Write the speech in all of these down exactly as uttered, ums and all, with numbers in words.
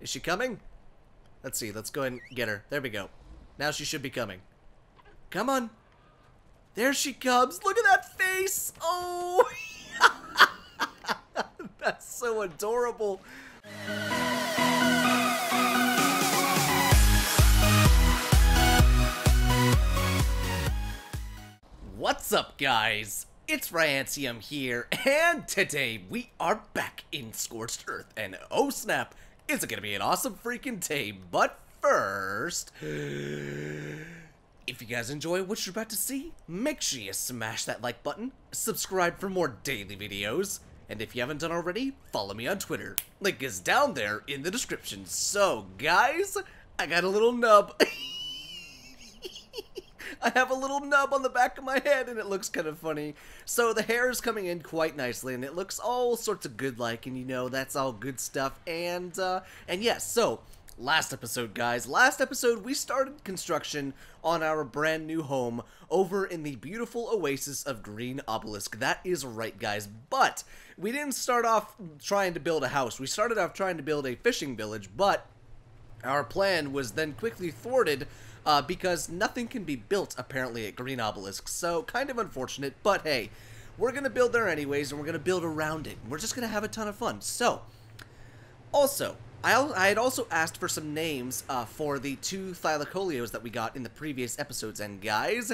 Is she coming? Let's see. Let's go ahead and get her. There we go. Now she should be coming. Come on. There she comes. Look at that face. Oh, that's so adorable. What's up, guys? It's Ryant one um here, and today we are back in Scorched Earth, and oh snap, it's gonna be an awesome freaking day. But first, if you guys enjoy what you're about to see, make sure you smash that like button, subscribe for more daily videos, and if you haven't done already, follow me on Twitter. Link is down there in the description. So guys, I got a little nub. I have a little nub on the back of my head, and it looks kind of funny. So the hair is coming in quite nicely, and it looks all sorts of good-like, and you know, that's all good stuff. And, uh, and yes, yeah, so, last episode, guys. Last episode, we started construction on our brand new home over in the beautiful oasis of Green Obelisk. That is right, guys. But we didn't start off trying to build a house. We started off trying to build a fishing village, but our plan was then quickly thwarted Uh, because nothing can be built, apparently, at Green Obelisk. So, kind of unfortunate, but hey, we're going to build there anyways, and we're going to build around it. We're just going to have a ton of fun. So, also, I, al I had also asked for some names uh, for the two Thylacoleos that we got in the previous episodes, and guys,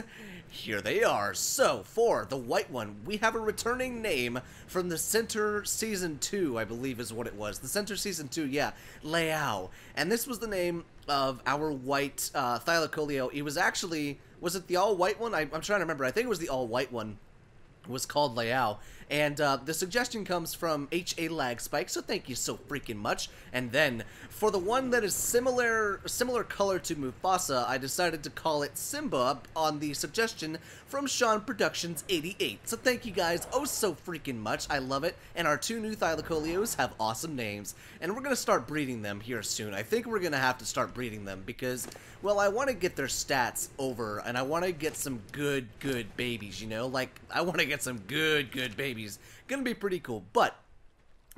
here they are. So, for the white one, we have a returning name from The Center Season two, I believe is what it was. The Center Season two, yeah, Leao. And this was the name of our white uh, Thylacoleo. It was actually, was it the all-white one? I, I'm trying to remember. I think it was the all-white one. It was called Leao. And uh, the suggestion comes from H A Lag Spike, so thank you so freaking much. And then, for the one that is similar similar color to Mufasa, I decided to call it Simba on the suggestion from Sean Productions eighty-eight. So thank you guys oh so freaking much. I love it. And our two new Thylacoleos have awesome names. And we're going to start breeding them here soon. I think we're going to have to start breeding them because, well, I want to get their stats over. And I want to get some good, good babies, you know? Like, I want to get some good, good babies. Gonna be pretty cool. But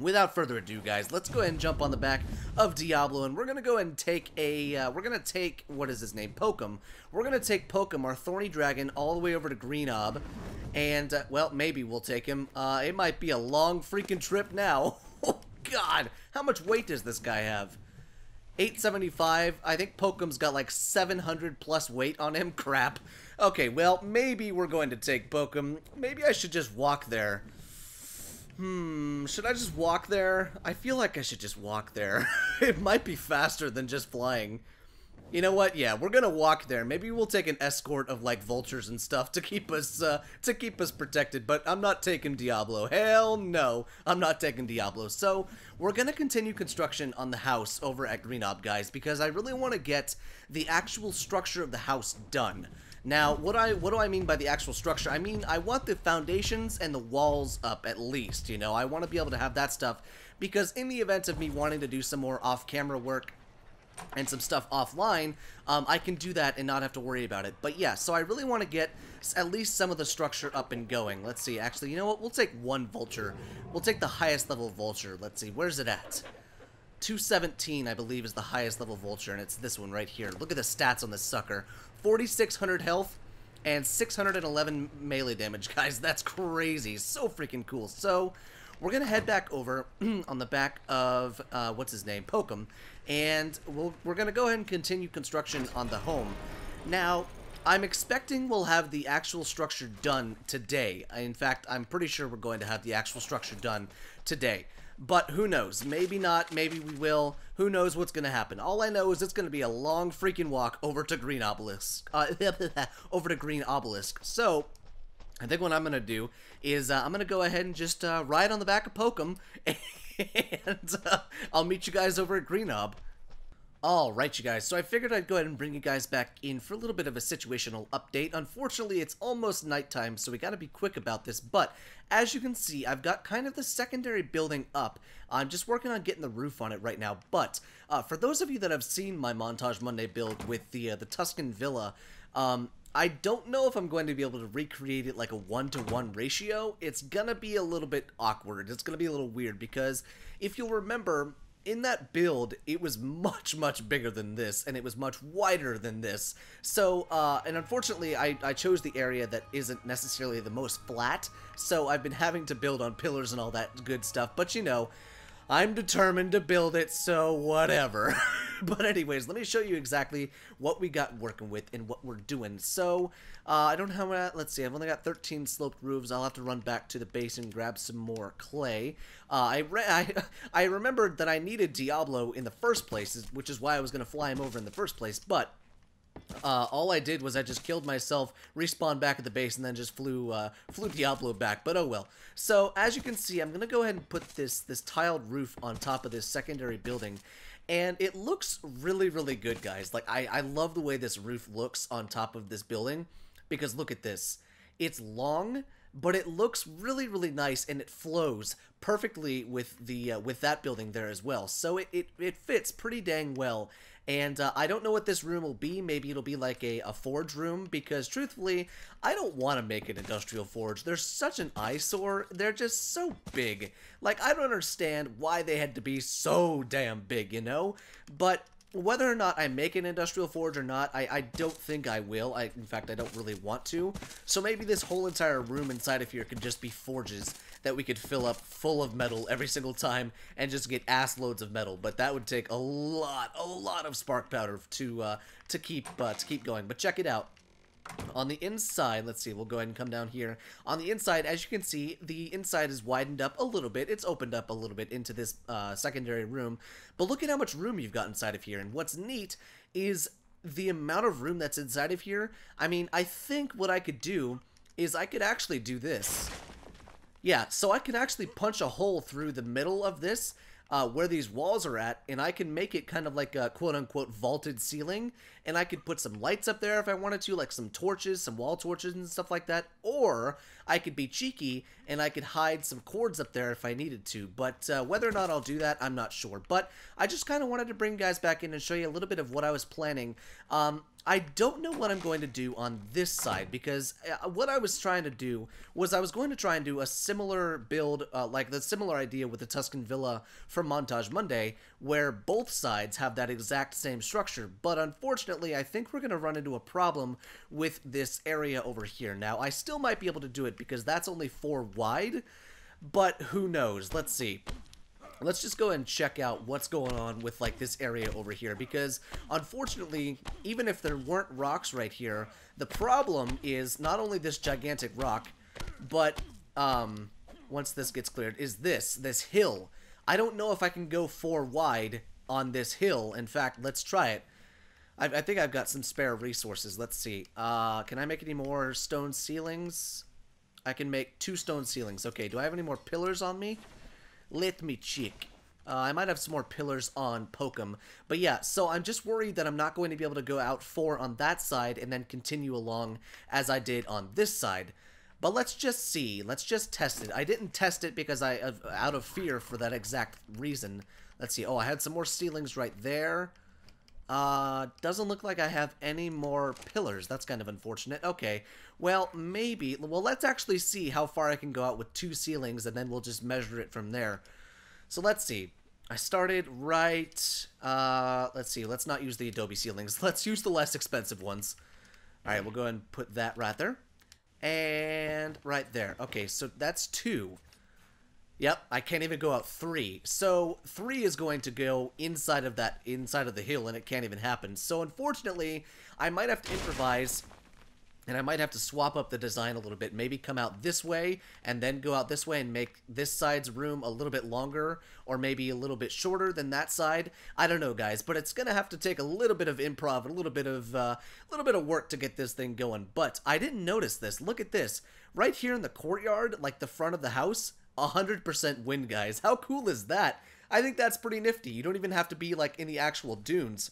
without further ado, guys, let's go ahead and jump on the back of Diablo, and we're gonna go ahead and take a uh, we're gonna take what is his name Pokem we're gonna take Pokem, our thorny dragon, all the way over to Green Ob, and uh, well, maybe we'll take him. Uh, it might be a long freaking trip now. Oh god, how much weight does this guy have? Eight seventy-five. I think Pokem's got like seven hundred plus weight on him. Crap. Okay, well, maybe we're going to take Pokem. Maybe I should just walk there. Hmm, should I just walk there? I feel like I should just walk there. It might be faster than just flying. You know what? Yeah, we're gonna walk there. Maybe we'll take an escort of like vultures and stuff to keep us uh, to keep us protected. But I'm not taking Diablo. Hell no, I'm not taking Diablo. So we're gonna continue construction on the house over at Green Ob, guys, because I really want to get the actual structure of the house done. Now, what I what do I mean by the actual structure? I mean, I want the foundations and the walls up at least. You know, I want to be able to have that stuff because in the event of me wanting to do some more off-camera work and some stuff offline, um, I can do that and not have to worry about it. But yeah, so I really want to get at least some of the structure up and going. Let's see, actually, you know what? We'll take one vulture. We'll take the highest level vulture. Let's see, where's it at? two seventeen, I believe, is the highest level vulture, and it's this one right here. Look at the stats on this sucker. forty-six hundred health and six hundred eleven melee damage. Guys, that's crazy. So freaking cool. So we're going to head back over on the back of, uh, what's his name, Pokem, and we'll, we're going to go ahead and continue construction on the home. Now, I'm expecting we'll have the actual structure done today. In fact, I'm pretty sure we're going to have the actual structure done today. But who knows? Maybe not. Maybe we will. Who knows what's going to happen? All I know is it's going to be a long freaking walk over to Green Obelisk. Uh, over to Green Obelisk. So I think what I'm going to do is uh, I'm going to go ahead and just uh, ride on the back of Pokem, and uh, I'll meet you guys over at Green Ob. Alright, you guys, so I figured I'd go ahead and bring you guys back in for a little bit of a situational update. Unfortunately, it's almost nighttime, so we gotta be quick about this, but as you can see, I've got kind of the secondary building up. I'm just working on getting the roof on it right now, but uh, for those of you that have seen my Montage Monday build with the, uh, the Tuscan Villa, um... I don't know if I'm going to be able to recreate it like a one to one ratio. It's gonna be a little bit awkward. It's gonna be a little weird because if you'll remember, in that build, it was much, much bigger than this, and it was much wider than this. So, uh, and unfortunately, I, I chose the area that isn't necessarily the most flat, so I've been having to build on pillars and all that good stuff, but you know, I'm determined to build it, so whatever. But anyways, let me show you exactly what we got working with and what we're doing. So, uh, I don't know how many, let's see, I've only got thirteen sloped roofs. I'll have to run back to the base and grab some more clay. Uh, I, re I, I remembered that I needed Diablo in the first place, which is why I was going to fly him over in the first place, but... Uh, all I did was I just killed myself, respawned back at the base, and then just flew uh, flew Diablo back, but oh well. So, as you can see, I'm going to go ahead and put this, this tiled roof on top of this secondary building, and it looks really, really good, guys. Like, I, I love the way this roof looks on top of this building, because look at this. It's long, but it looks really, really nice, and it flows perfectly with the uh, with that building there as well. So it, it, it fits pretty dang well. And uh, I don't know what this room will be. Maybe it'll be like a, a forge room, because truthfully, I don't want to make an industrial forge. They're such an eyesore. They're just so big. Like, I don't understand why they had to be so damn big, you know? But whether or not I make an industrial forge or not, I, I don't think I will. I, in fact, I don't really want to. So maybe this whole entire room inside of here could just be forges that we could fill up full of metal every single time and just get ass loads of metal. But that would take a lot, a lot of spark powder to uh, to keep uh, to keep going. But check it out. On the inside, let's see, we'll go ahead and come down here. On the inside, as you can see, the inside is widened up a little bit. It's opened up a little bit into this uh, secondary room. But look at how much room you've got inside of here. And what's neat is the amount of room that's inside of here. I mean, I think what I could do is I could actually do this. Yeah, so I can actually punch a hole through the middle of this. Uh, where these walls are at, and I can make it kind of like a quote-unquote vaulted ceiling, and I could put some lights up there if I wanted to, like some torches, some wall torches and stuff like that, or I could be cheeky and I could hide some cords up there if I needed to, but uh, whether or not I'll do that, I'm not sure, but I just kind of wanted to bring guys back in and show you a little bit of what I was planning. Um, I don't know what I'm going to do on this side, because what I was trying to do was I was going to try and do a similar build, uh, like the similar idea with the Tuscan Villa from Montage Monday, where both sides have that exact same structure, but unfortunately I think we're going to run into a problem with this area over here. Now, I still might be able to do it because that's only four wide, but who knows? Let's see. Let's just go and check out what's going on with, like, this area over here, because unfortunately, even if there weren't rocks right here, the problem is not only this gigantic rock, but um, once this gets cleared, is this, this hill. I don't know if I can go four wide on this hill. In fact, let's try it. I, I think I've got some spare resources. Let's see. Uh, can I make any more stone ceilings? I can make two stone ceilings. Okay, do I have any more pillars on me? Let me check. Uh, I might have some more pillars on Pokem. But yeah, so I'm just worried that I'm not going to be able to go out four on that side and then continue along as I did on this side. But let's just see. Let's just test it. I didn't test it because I, uh, out of fear for that exact reason. Let's see. Oh, I had some more ceilings right there. Uh, doesn't look like I have any more pillars. That's kind of unfortunate. Okay, well, maybe, well, let's actually see how far I can go out with two ceilings, and then we'll just measure it from there. So let's see. I started right, uh, let's see, let's not use the adobe ceilings. Let's use the less expensive ones. All right, we'll go ahead and put that right there. And right there. Okay, so that's two. Yep, I can't even go out three. So three is going to go inside of that, inside of the hill, and it can't even happen. So unfortunately, I might have to improvise, and I might have to swap up the design a little bit. Maybe come out this way, and then go out this way and make this side's room a little bit longer, or maybe a little bit shorter than that side. I don't know, guys, but it's gonna have to take a little bit of improv and a little bit of uh, a little bit of work to get this thing going. But I didn't notice this. Look at this right here in the courtyard, like the front of the house. one hundred percent win, guys. How cool is that? I think that's pretty nifty. You don't even have to be, like, in the actual dunes.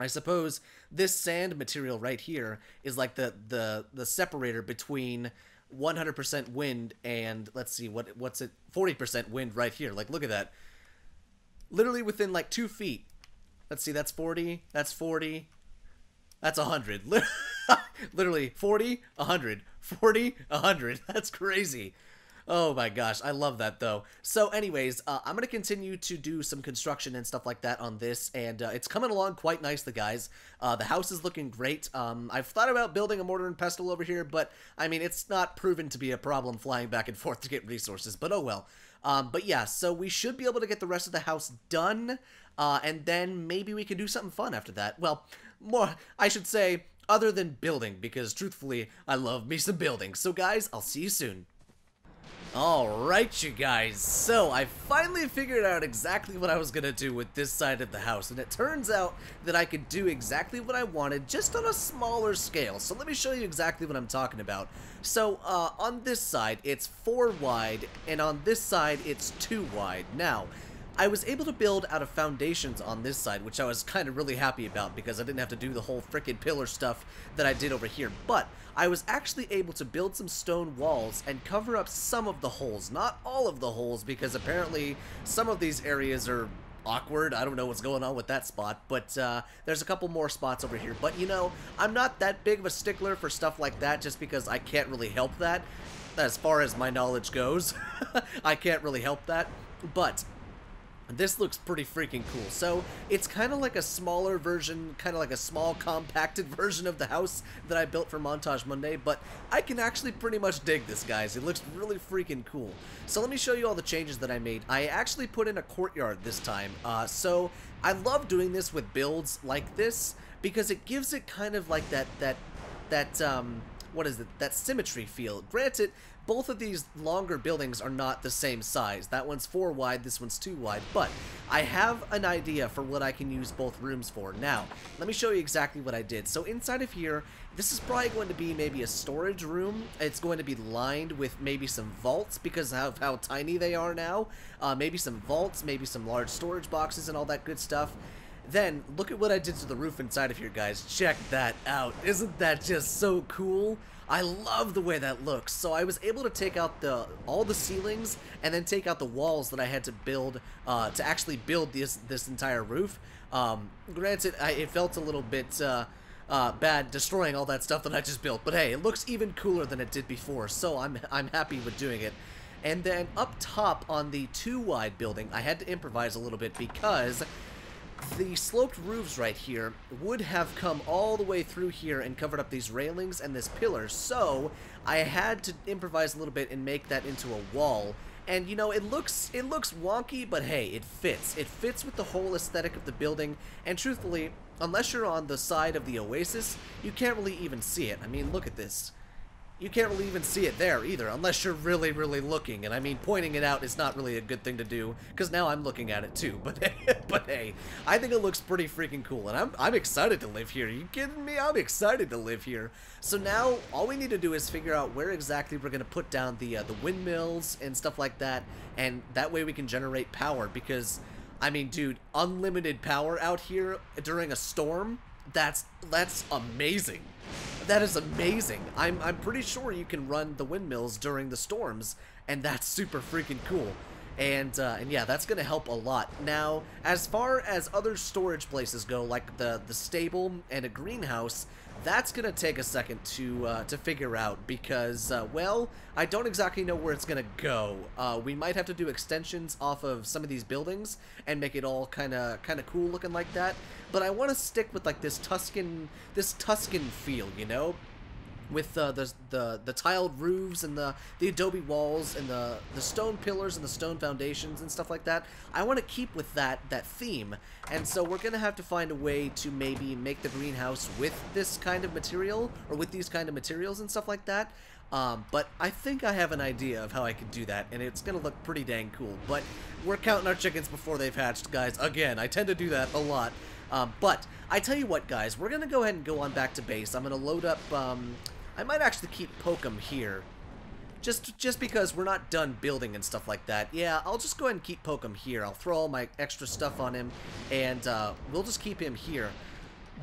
I suppose this sand material right here is, like, the the, the separator between one hundred percent wind and, let's see, what what's it? forty percent wind right here. Like, look at that. Literally within, like, two feet. Let's see, that's forty. That's forty. That's one hundred. Literally, forty, one hundred. forty, one hundred. That's crazy. Oh my gosh, I love that though. So anyways, uh, I'm going to continue to do some construction and stuff like that on this, and uh, it's coming along quite nicely, guys. Uh, the house is looking great. Um, I've thought about building a mortar and pestle over here, but I mean, it's not proven to be a problem flying back and forth to get resources, but oh well. Um, but yeah, so we should be able to get the rest of the house done, uh, and then maybe we can do something fun after that. Well, more, I should say, other than building, because truthfully, I love me some building. So guys, I'll see you soon. Alright, you guys, so I finally figured out exactly what I was gonna do with this side of the house, and it turns out that I could do exactly what I wanted, just on a smaller scale. So let me show you exactly what I'm talking about. So uh, on this side it's four wide, and on this side it's two wide. Now I was able to build out of foundations on this side, which I was kind of really happy about because I didn't have to do the whole frickin' pillar stuff that I did over here, but I was actually able to build some stone walls and cover up some of the holes, not all of the holes, because apparently some of these areas are awkward. I don't know what's going on with that spot, but uh, there's a couple more spots over here, but you know, I'm not that big of a stickler for stuff like that just because I can't really help that. As far as my knowledge goes, I can't really help that, but this looks pretty freaking cool. So it's kind of like a smaller version, kind of like a small compacted version of the house that I built for Montage Monday, but I can actually pretty much dig this, guys. It looks really freaking cool. So let me show you all the changes that I made. I actually put in a courtyard this time. Uh, so I love doing this with builds like this because it gives it kind of like that, that, that, um, what is it, that symmetry feel. Granted, both of these longer buildings are not the same size. That one's four wide, this one's two wide, but I have an idea for what I can use both rooms for. Now, let me show you exactly what I did. So inside of here, this is probably going to be maybe a storage room. It's going to be lined with maybe some vaults because of how tiny they are now. Uh, maybe some vaults, maybe some large storage boxes and all that good stuff. Then, look at what I did to the roof inside of here, guys. Check that out. Isn't that just so cool? I love the way that looks. So I was able to take out the all the ceilings and then take out the walls that I had to build uh, to actually build this this entire roof. Um, granted, I, it felt a little bit uh, uh, bad destroying all that stuff that I just built, but hey, it looks even cooler than it did before, so I'm, I'm happy with doing it. And then up top on the two-wide building, I had to improvise a little bit because the sloped roofs right here would have come all the way through here and covered up these railings and this pillar, so I had to improvise a little bit and make that into a wall. And you know, it looks it looks wonky, but hey, it fits. It fits with the whole aesthetic of the building, and truthfully, unless you're on the side of the oasis, you can't really even see it. I mean, look at this. You can't really even see it there either, unless you're really, really looking. And I mean, pointing it out is not really a good thing to do, because now I'm looking at it too. But but hey, I think it looks pretty freaking cool, and I'm, I'm excited to live here. Are you kidding me? I'm excited to live here. So now, all we need to do is figure out where exactly we're going to put down the, uh, the windmills and stuff like that, and that way we can generate power, because, I mean, dude, unlimited power out here during a storm, that's, that's amazing. That is amazing. I'm, I'm pretty sure you can run the windmills during the storms, and that's super freaking cool. And, uh, and yeah, that's going to help a lot. Now, as far as other storage places go, like the, the stable and a greenhouse, that's going to take a second to, uh, to figure out because, uh, well, I don't exactly know where it's going to go. Uh, we might have to do extensions off of some of these buildings and make it all kind of kind of cool looking like that. But I want to stick with, like, this Tuscan, this Tuscan feel, you know? With uh, the, the the tiled roofs and the, the adobe walls and the, the stone pillars and the stone foundations and stuff like that. I want to keep with that, that theme. And so we're going to have to find a way to maybe make the greenhouse with this kind of material, or with these kind of materials and stuff like that. Um, but I think I have an idea of how I could do that, and it's going to look pretty dang cool. But we're counting our chickens before they've hatched, guys. Again, I tend to do that a lot. Um, but I tell you what, guys, we're going to go ahead and go on back to base. I'm going to load up... Um, I might actually keep Pokem here, just just because we're not done building and stuff like that. Yeah, I'll just go ahead and keep Pokem here. I'll throw all my extra stuff on him, and uh, we'll just keep him here.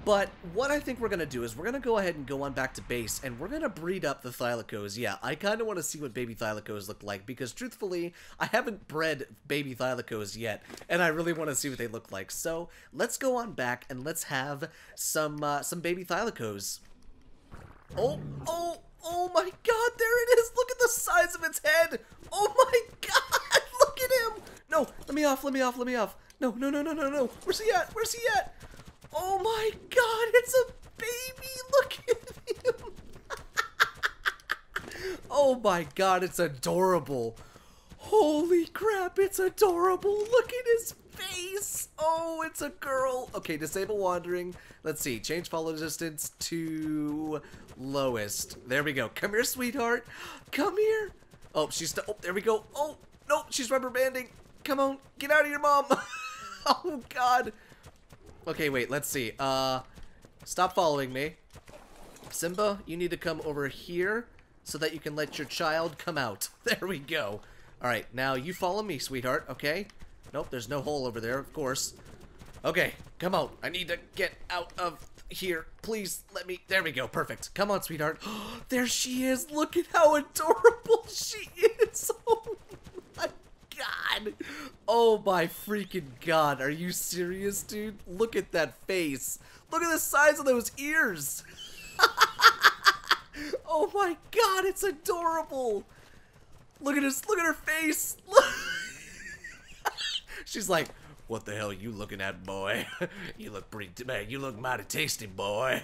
But what I think we're going to do is we're going to go ahead and go on back to base, and we're going to breed up the Thylacos. Yeah, I kind of want to see what baby Thylacos look like, because truthfully, I haven't bred baby Thylacos yet, and I really want to see what they look like. So let's go on back, and let's have some, uh, some baby Thylacos. Oh, oh, Oh my god, there it is! Look at the size of its head! Oh my god, look at him! No, let me off, let me off, let me off. No, no, no, no, no, no. Where's he at? Where's he at? Oh my god, it's a baby! Look at him! Oh my god, it's adorable. Holy crap, it's adorable. Look at his face. Oh, it's a girl. Okay, disable wandering. Let's see. Change follow distance to lowest. There we go. Come here, sweetheart. Come here. Oh, she's... Oh, there we go. Oh, no, she's rubber banding. Come on. Get out of your mom. Oh, God. Okay, wait. Let's see. Uh, stop following me. Simba, you need to come over here so that you can let your child come out. There we go. All right, now you follow me, sweetheart, okay? Nope, there's no hole over there, of course. Okay, come on. I need to get out of here. Please let me... There we go, perfect. Come on, sweetheart. There she is. Look at how adorable she is. Oh, my God. Oh, my freaking God. Are you serious, dude? Look at that face. Look at the size of those ears. Oh my god, it's adorable! Look at his, look at her face! She's like, what the hell are you looking at, boy? You look pretty, man, you look mighty tasty, boy.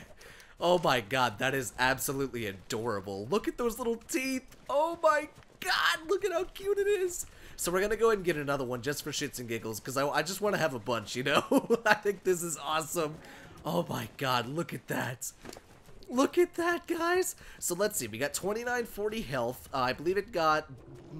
Oh my god, that is absolutely adorable. Look at those little teeth! Oh my god, look at how cute it is! So we're gonna go ahead and get another one just for shits and giggles, because I, I just want to have a bunch, you know? I think this is awesome. Oh my god, look at that. Look at that, guys. So let's see. We got twenty-nine forty health. Uh, I believe it got uh,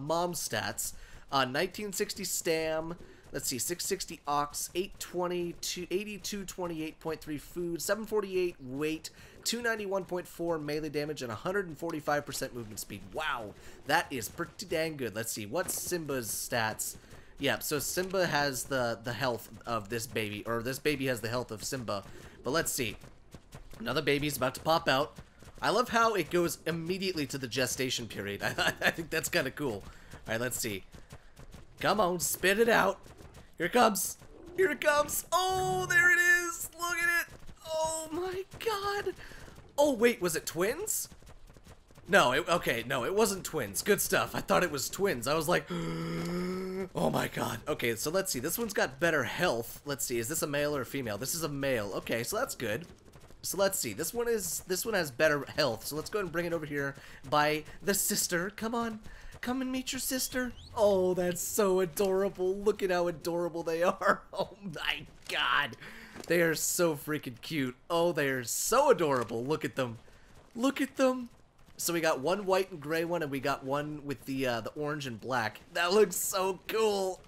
mom stats. Uh, nineteen sixty stam. Let's see. six sixty ox. eight twenty. two eighty-two. twenty-eight point three food. seven forty-eight weight. two ninety-one point four melee damage. And one hundred forty-five percent movement speed. Wow. That is pretty dang good. Let's see. What's Simba's stats? Yeah, so Simba has the, the health of this baby. Or this baby has the health of Simba. But let's see. Another baby's about to pop out. I love how it goes immediately to the gestation period. I, I think that's kind of cool. Alright, let's see. Come on, spit it out. Here it comes. Here it comes. Oh, there it is. Look at it. Oh, my God. Oh, wait, was it twins? No, it, okay, no, it wasn't twins. Good stuff. I thought it was twins. I was like, oh, my God. Okay, so let's see. This one's got better health. Let's see. Is this a male or a female? This is a male. Okay, so that's good. So let's see. This one is this one has better health. So let's go ahead and bring it over here by the sister. Come on. Come and meet your sister. Oh, that's so adorable. Look at how adorable they are. Oh my god. They are so freaking cute. Oh, they are so adorable. Look at them. Look at them. So we got one white and gray one, and we got one with the uh, the orange and black. That looks so cool.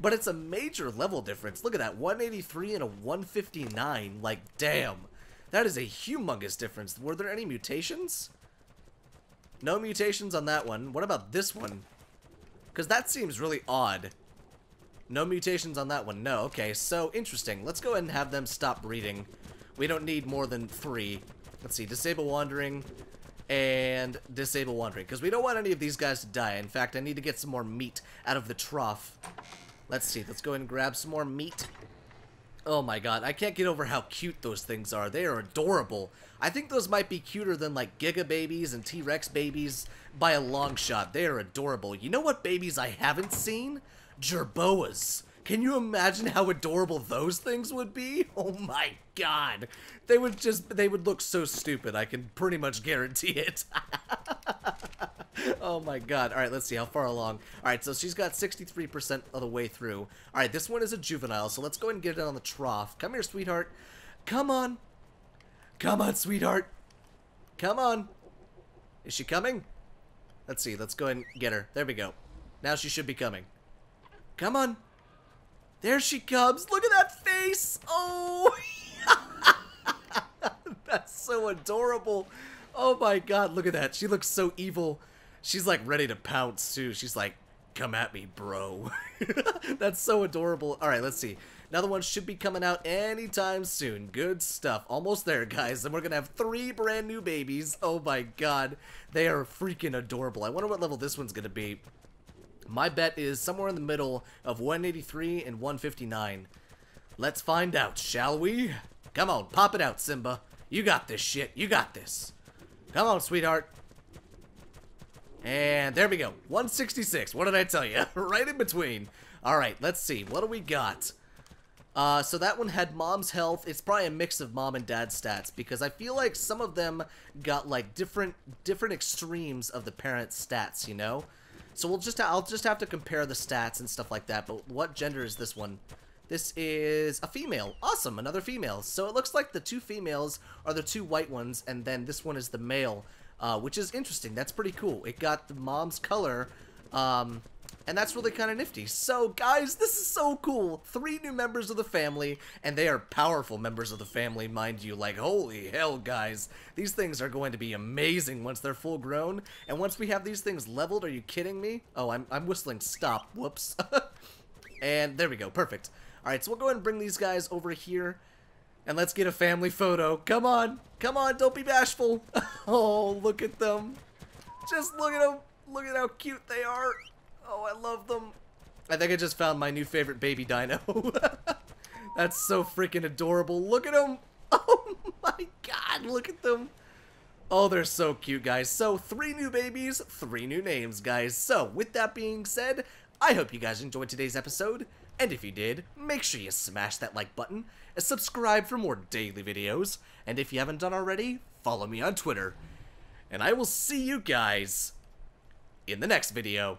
But it's a major level difference. Look at that, one eighty-three and a one fifty-nine. Like, damn. That is a humongous difference. Were there any mutations? No mutations on that one. What about this one? Because that seems really odd. No mutations on that one. No, okay, so interesting. Let's go ahead and have them stop breeding. We don't need more than three. Let's see, disable wandering and disable wandering. Because we don't want any of these guys to die. In fact, I need to get some more meat out of the trough. Let's see. Let's go ahead and grab some more meat. Oh, my God. I can't get over how cute those things are. They are adorable. I think those might be cuter than, like, Giga babies and T-Rex babies by a long shot. They are adorable. You know what babies I haven't seen? Jerboas. Can you imagine how adorable those things would be? Oh, my God. They would just... They would look so stupid. I can pretty much guarantee it. Oh my god. Alright, let's see how far along. Alright, so she's got sixty-three percent of the way through. Alright, this one is a juvenile, so let's go ahead and get it on the trough. Come here, sweetheart. Come on. Come on, sweetheart. Come on. Is she coming? Let's see. Let's go ahead and get her. There we go. Now she should be coming. Come on. There she comes. Look at that face. Oh. That's so adorable. Oh my god, look at that. She looks so evil. She's like ready to pounce too. She's like, come at me, bro. That's so adorable. All right, let's see. Another one should be coming out anytime soon. Good stuff. Almost there, guys. And we're going to have three brand new babies. Oh my god. They are freaking adorable. I wonder what level this one's going to be. My bet is somewhere in the middle of one eighty-three and one fifty-nine. Let's find out, shall we? Come on, pop it out, Simba. You got this shit. You got this. Come on, sweetheart. And there we go. one sixty-six. What did I tell you? Right in between. All right, let's see. What do we got? Uh, so that one had mom's health. It's probably a mix of mom and dad's stats, because I feel like some of them got like different different extremes of the parents' stats, you know? So we'll just I'll just have to compare the stats and stuff like that. But what gender is this one? This is a female. Awesome, another female. So it looks like the two females are the two white ones, and then this one is the male, uh, which is interesting. That's pretty cool. It got the mom's color, um, and that's really kind of nifty. So, guys, this is so cool. Three new members of the family, and they are powerful members of the family, mind you. Like, holy hell, guys. These things are going to be amazing once they're full grown, and once we have these things leveled, are you kidding me? Oh, I'm, I'm whistling stop. Whoops. And there we go. Perfect. Alright, so we'll go ahead and bring these guys over here, and let's get a family photo. Come on! Come on, don't be bashful! Oh, look at them! Just look at them! Look at how cute they are! Oh, I love them! I think I just found my new favorite baby dino. That's so freaking adorable. Look at them! Oh my god, look at them! Oh, they're so cute, guys. So, three new babies, three new names, guys. So, with that being said, I hope you guys enjoyed today's episode. And if you did, make sure you smash that like button, and subscribe for more daily videos, and if you haven't done already, follow me on Twitter. And I will see you guys in the next video.